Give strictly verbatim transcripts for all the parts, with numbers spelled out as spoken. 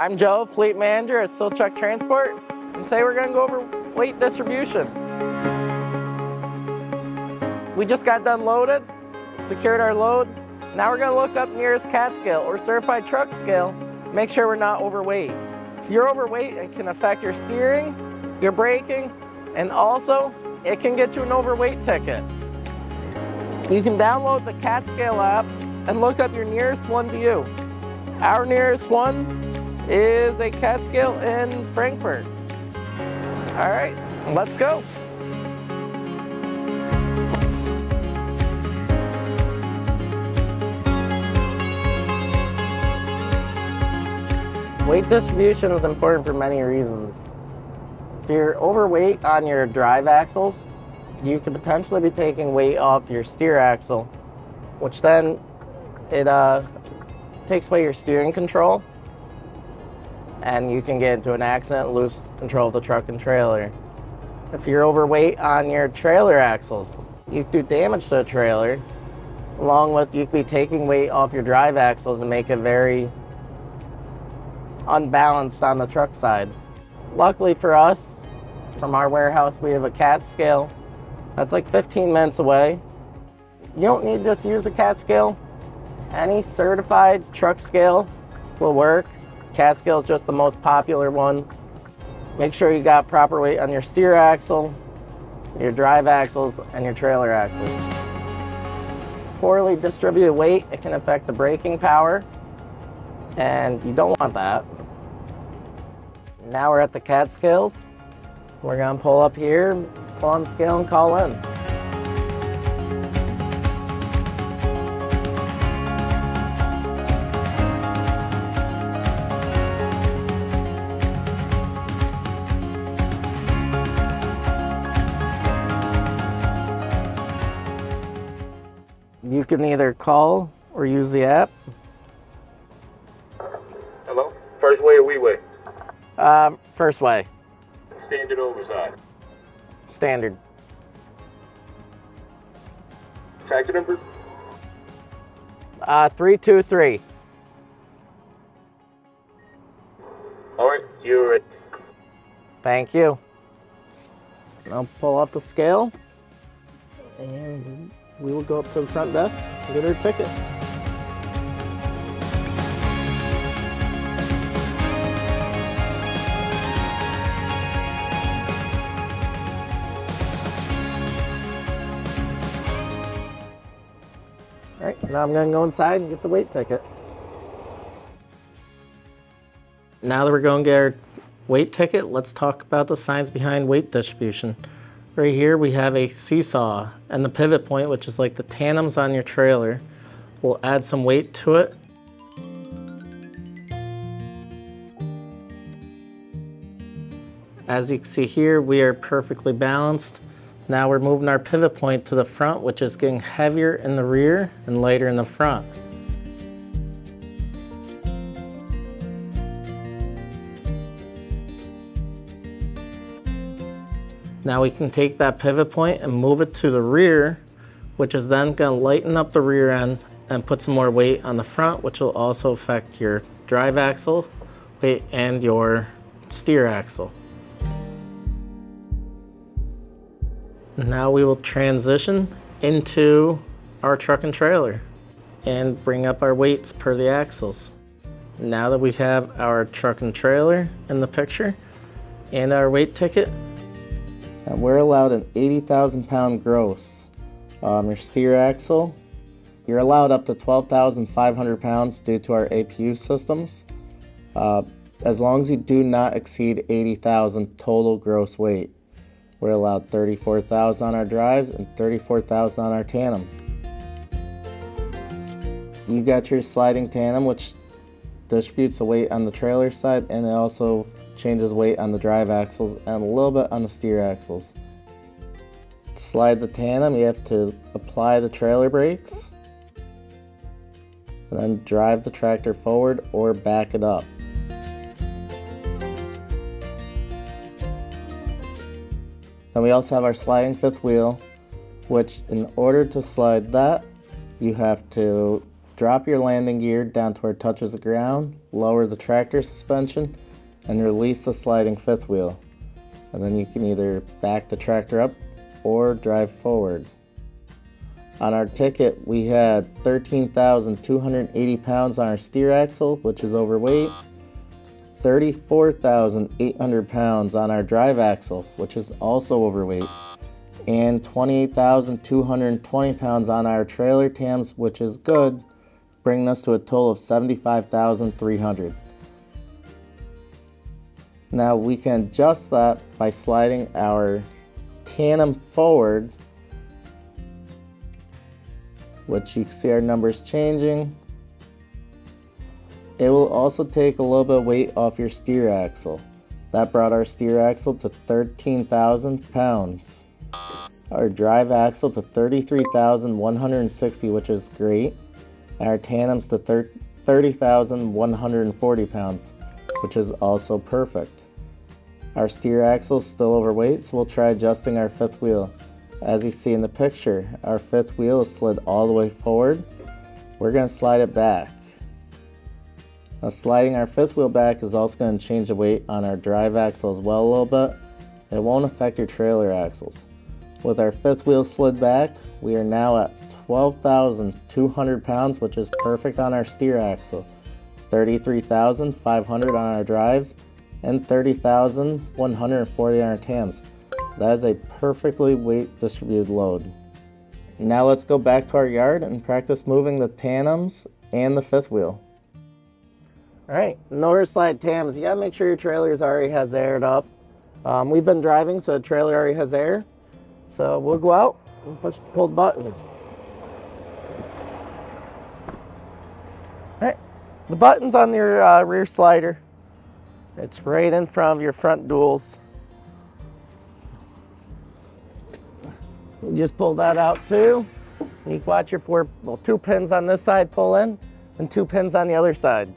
I'm Joe, Fleet Manager at Silchuk Transport, and today we're going to go over weight distribution. We just got done loaded, secured our load. Now we're going to look up nearest CAT scale or certified truck scale, make sure we're not overweight. If you're overweight, it can affect your steering, your braking, and also it can get you an overweight ticket. You can download the CAT scale app and look up your nearest one to you. Our nearest one is a CAT scale in Frankfurt. All right, let's go. Weight distribution is important for many reasons. If you're overweight on your drive axles, you could potentially be taking weight off your steer axle, which then it uh, takes away your steering control, and you can get into an accident and lose control of the truck and trailer. If you're overweight on your trailer axles, you could do damage to a trailer, along with you could be taking weight off your drive axles and make it very unbalanced on the truck side. Luckily for us, from our warehouse, we have a CAT scale that's like fifteen minutes away. You don't need to just use a CAT scale. Any certified truck scale will work. CAT scale is just the most popular one. Make sure you got proper weight on your steer axle, your drive axles, and your trailer axles. Poorly distributed weight, it can affect the braking power, and you don't want that. Now we're at the CAT scales. We're gonna pull up here, pull on the scale, and call in. You can either call or use the app. Hello? First way or wee way? Uh, first way. Standard oversize. Standard. Tractor number? Uh, three two three. All right, you're ready. Thank you. I'll pull off the scale, and we will go up to the front desk and get her ticket. All right, now I'm gonna go inside and get the weight ticket. Now that we're gonna get our weight ticket, let's talk about the science behind weight distribution. Right here we have a seesaw, and the pivot point, which is like the tandems on your trailer, will add some weight to it. As you can see here, we are perfectly balanced. Now we're moving our pivot point to the front, which is getting heavier in the rear and lighter in the front. Now we can take that pivot point and move it to the rear, which is then going to lighten up the rear end and put some more weight on the front, which will also affect your drive axle weight and your steer axle. Now we will transition into our truck and trailer and bring up our weights per the axles. Now that we have our truck and trailer in the picture and our weight ticket, and we're allowed an eighty thousand pound gross. Um, your steer axle, you're allowed up to twelve thousand five hundred pounds due to our A P U systems, uh, as long as you do not exceed eighty thousand total gross weight. We're allowed thirty-four thousand on our drives and thirty-four thousand on our tandems. You got your sliding tandem, which distributes the weight on the trailer side, and it also changes weight on the drive axles and a little bit on the steer axles. To slide the tandem, you have to apply the trailer brakes and then drive the tractor forward or back it up. Then we also have our sliding fifth wheel, which in order to slide that, you have to Drop your landing gear down to where it touches the ground, lower the tractor suspension, and release the sliding fifth wheel. And then you can either back the tractor up or drive forward. On our ticket, we had thirteen thousand two hundred eighty pounds on our steer axle, which is overweight, thirty-four thousand eight hundred pounds on our drive axle, which is also overweight, and twenty-eight thousand two hundred twenty pounds on our trailer T A Ms, which is good, bringing us to a total of seventy-five thousand three hundred. Now we can adjust that by sliding our tandem forward, which you can see our numbers changing. It will also take a little bit of weight off your steer axle. That brought our steer axle to thirteen thousand pounds. Our drive axle to thirty-three thousand one hundred sixty, which is great. And our tandems to thirty thousand one hundred forty pounds, which is also perfect. Our steer axle is still overweight, so we'll try adjusting our fifth wheel. As you see in the picture, our fifth wheel is slid all the way forward. We're going to slide it back. Now, sliding our fifth wheel back is also going to change the weight on our drive axle as well a little bit. It won't affect your trailer axles. With our fifth wheel slid back, we are now at twelve thousand two hundred pounds, which is perfect on our steer axle, thirty-three thousand five hundred on our drives, and thirty thousand one hundred forty on our T A Ms. That is a perfectly weight distributed load. Now let's go back to our yard and practice moving the tandems and the fifth wheel. All right, North Slide T A Ms, you gotta make sure your trailer's already has aired up. Um, we've been driving, so the trailer already has air. So we'll go out and push, pull the button. The button's on your uh, rear slider. It's right in front of your front duals. You just pull that out too. And you can watch your four, well, two pins on this side pull in and two pins on the other side.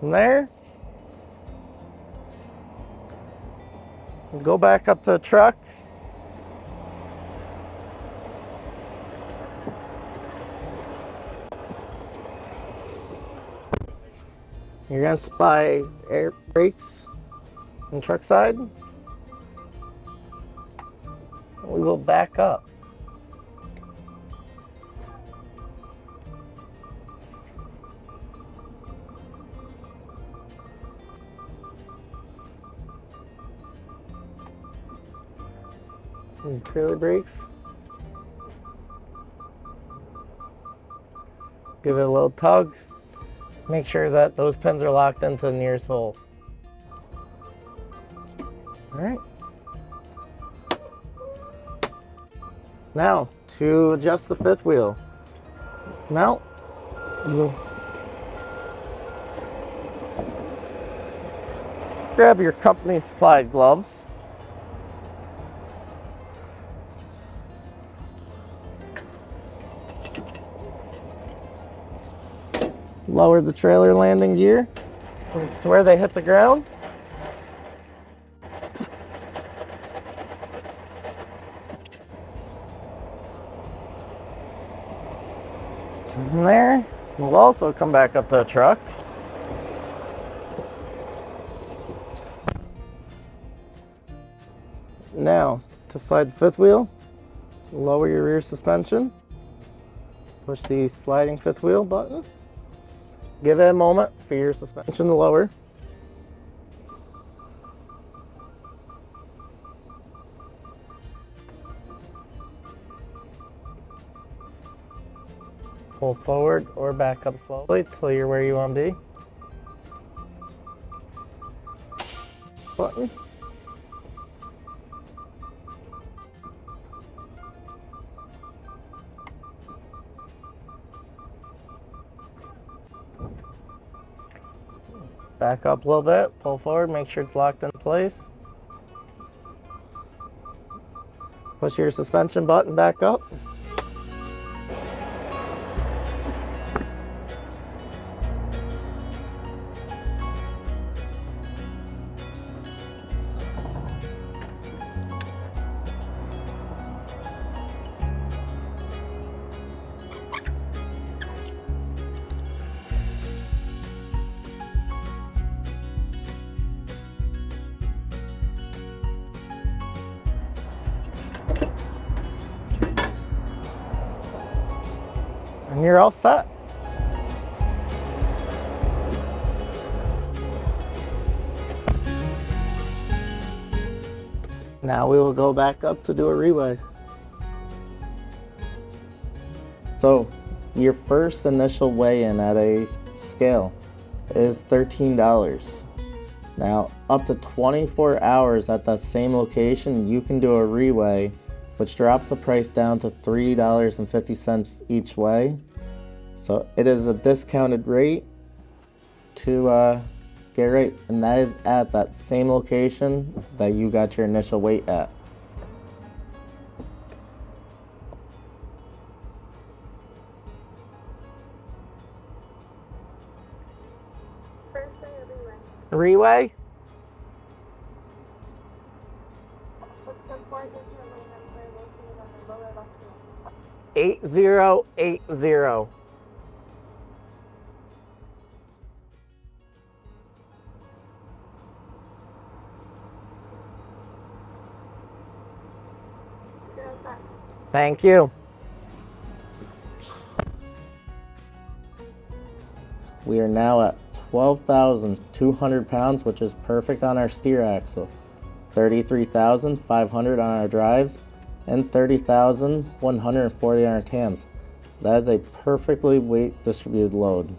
From there, go back up to the truck. You're going to supply air brakes on the truck side. We will back up. These trailer brakes. Give it a little tug. Make sure that those pins are locked into the nearest hole. All right. Now, to adjust the fifth wheel. Mount. Grab your company supplied gloves. Lower the trailer landing gear to where they hit the ground. From there, we'll also come back up to the truck. Now, to slide the fifth wheel, lower your rear suspension. Push the sliding fifth wheel button. Give it a moment for your suspension to lower. Pull forward or back up slowly until you're where you want to be. Button. Back up a little bit, pull forward, make sure it's locked in place. Push your suspension button back up. and you're all set. Now we will go back up to do a rewind. So your first initial weigh-in at a scale is thirteen dollars. Now up to twenty-four hours at that same location, you can do a reweigh, which drops the price down to three dollars and fifty cents each way. So it is a discounted rate to uh, get right, and that is at that same location that you got your initial weight at. First weigh or reweigh? Reweigh? eight zero eight zero. Thank you. We are now at twelve thousand two hundred pounds, which is perfect on our steer axle, thirty-three thousand five hundred on our drives, and thirty thousand one hundred forty on our cams. That is a perfectly weight distributed load.